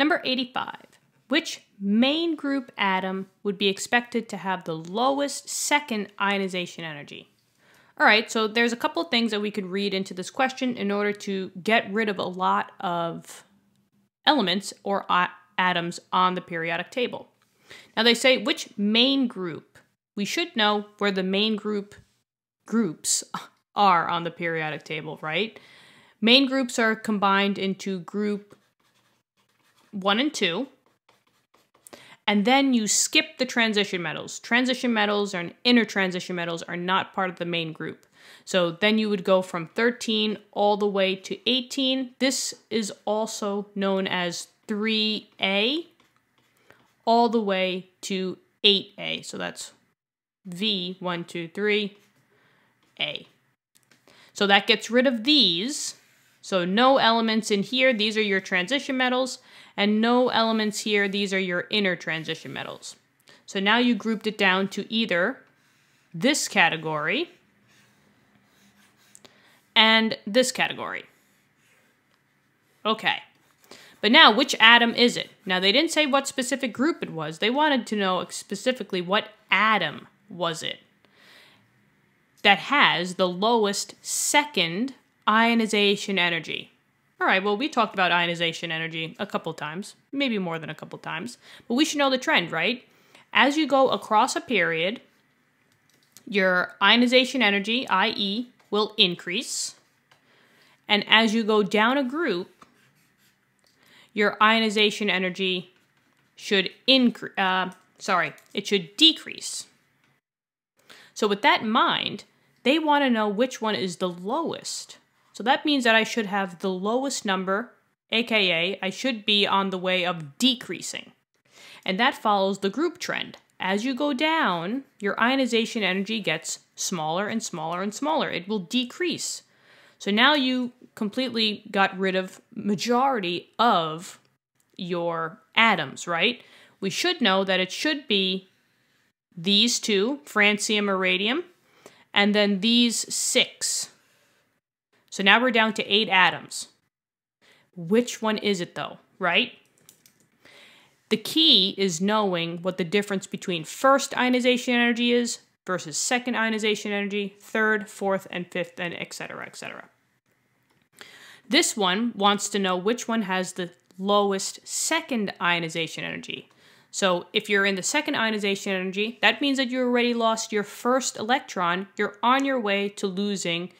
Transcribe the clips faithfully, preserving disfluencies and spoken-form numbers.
Number eighty-five, which main group atom would be expected to have the lowest second ionization energy? All right, so there's a couple of things that we could read into this question in order to get rid of a lot of elements or atoms on the periodic table. Now they say which main group. We should know where the main group groups are on the periodic table, right? Main groups are combined into group one and two. And then you skip the transition metals. Transition metals and inner transition metals are not part of the main group. So then you would go from thirteen all the way to eighteen. This is also known as three A all the way to eight A. So that's V, one, two, three, A. So that gets rid of these. So no elements in here. These are your transition metals. And no elements here. These are your inner transition metals. So now you grouped it down to either this category and this category. Okay. But now, which atom is it? Now, they didn't say what specific group it was. They wanted to know specifically what atom was it that has the lowest second ionization energy. All right, well, we talked about ionization energy a couple times, maybe more than a couple times, but we should know the trend, right? As you go across a period, your ionization energy, that is, will increase. And as you go down a group, your ionization energy should increase, uh, sorry, it should decrease. So with that in mind, they want to know which one is the lowest. So that means that I should have the lowest number, aka I should be on the way of decreasing. And that follows the group trend. As you go down, your ionization energy gets smaller and smaller and smaller. It will decrease. So now you completely got rid of majority of your atoms, right? We should know that it should be these two, francium or radium, and then these six. So now we're down to eight atoms. Which one is it though, right? The key is knowing what the difference between first ionization energy is versus second ionization energy, third, fourth, and fifth, and et cetera, et cetera. This one wants to know which one has the lowest second ionization energy. So if you're in the second ionization energy, that means that you already lost your first electron. You're on your way to losing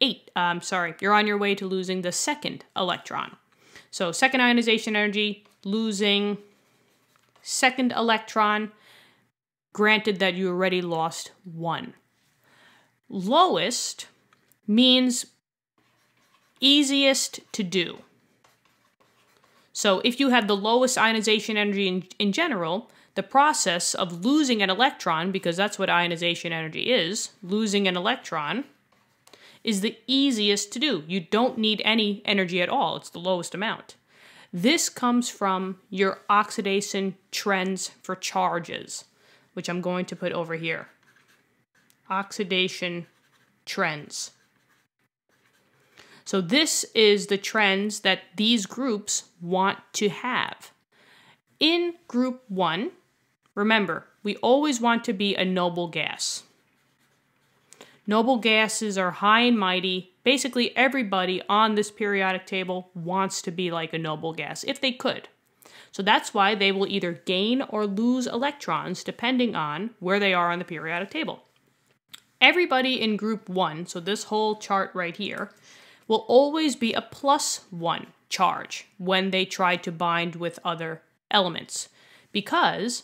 Eight, um, sorry, you're on your way to losing the second electron. So second ionization energy, losing second electron, granted that you already lost one. Lowest means easiest to do. So if you have the lowest ionization energy in, in general, the process of losing an electron, because that's what ionization energy is, losing an electron, is the easiest to do. You don't need any energy at all. It's the lowest amount. This comes from your oxidation trends for charges, which I'm going to put over here. Oxidation trends. So this is the trends that these groups want to have. In group one, remember, we always want to be a noble gas. Noble gases are high and mighty. Basically, everybody on this periodic table wants to be like a noble gas, if they could. So that's why they will either gain or lose electrons, depending on where they are on the periodic table. Everybody in group one, so this whole chart right here, will always be a plus one charge when they try to bind with other elements. Because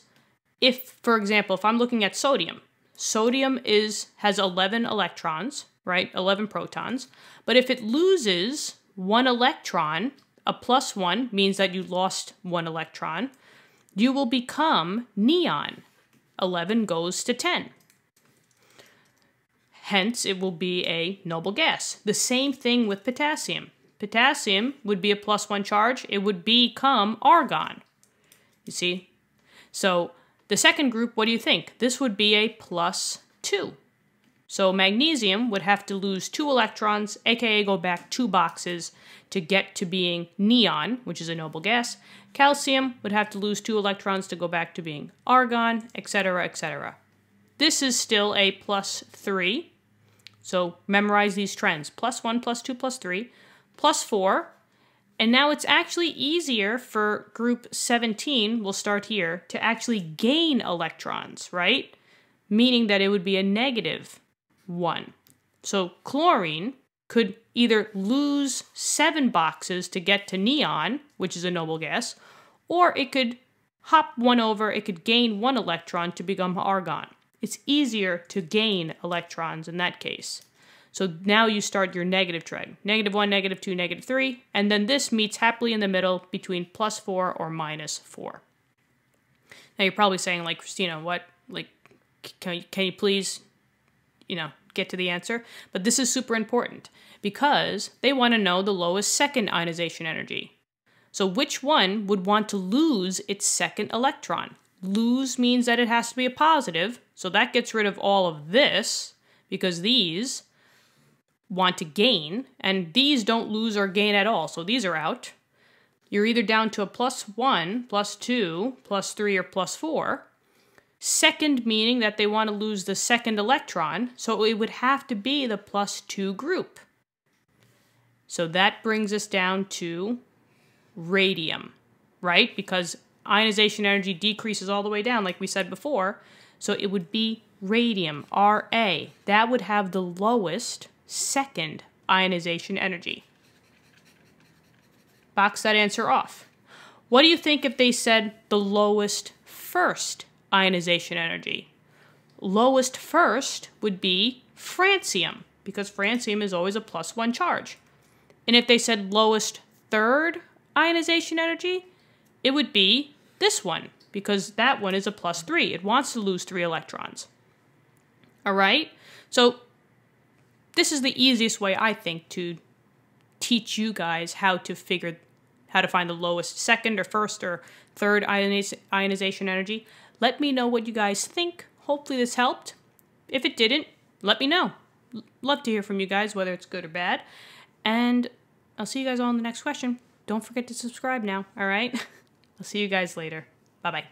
if, for example, if I'm looking at sodium, Sodium is has eleven electrons, right? eleven protons. But if it loses one electron, a plus one means that you lost one electron, you will become neon. eleven goes to ten. Hence, it will be a noble gas. The same thing with potassium. Potassium would be a plus one charge. It would become argon. You see? So the second group, what do you think? This would be a plus two. So magnesium would have to lose two electrons, aka go back two boxes, to get to being neon, which is a noble gas. Calcium would have to lose two electrons to go back to being argon, et cetera, et cetera. This is still a plus three. So memorize these trends. Plus one, plus two, plus three, plus four. And now it's actually easier for group seventeen, we'll start here, to actually gain electrons, right? Meaning that it would be a negative one. So chlorine could either lose seven boxes to get to neon, which is a noble gas, or it could hop one over, it could gain one electron to become argon. It's easier to gain electrons in that case. So now you start your negative trend. Negative one, negative two, negative three, and then this meets happily in the middle between plus four or minus four. Now you're probably saying, like, Christina, what? Like, can you, can you please, you know, get to the answer? But this is super important because they want to know the lowest second ionization energy. So which one would want to lose its second electron? Lose means that it has to be a positive, so that gets rid of all of this because these want to gain, and these don't lose or gain at all, so these are out. You're either down to a plus one, plus two, plus three, or plus four. Second meaning that they want to lose the second electron, so it would have to be the plus two group. So that brings us down to radium, right? Because ionization energy decreases all the way down, like we said before, so it would be radium, R A. That would have the lowest second ionization energy. Box that answer off. What do you think if they said the lowest first ionization energy? Lowest first would be francium, because francium is always a plus one charge. And if they said lowest third ionization energy, it would be this one, because that one is a plus three. It wants to lose three electrons. All right? So this is the easiest way, I think, to teach you guys how to figure how to find the lowest second or first or third ioniz ionization energy. Let me know what you guys think. Hopefully this helped. If it didn't, let me know. Love to hear from you guys, whether it's good or bad. And I'll see you guys all in the next question. Don't forget to subscribe now, all right? I'll see you guys later. Bye-bye.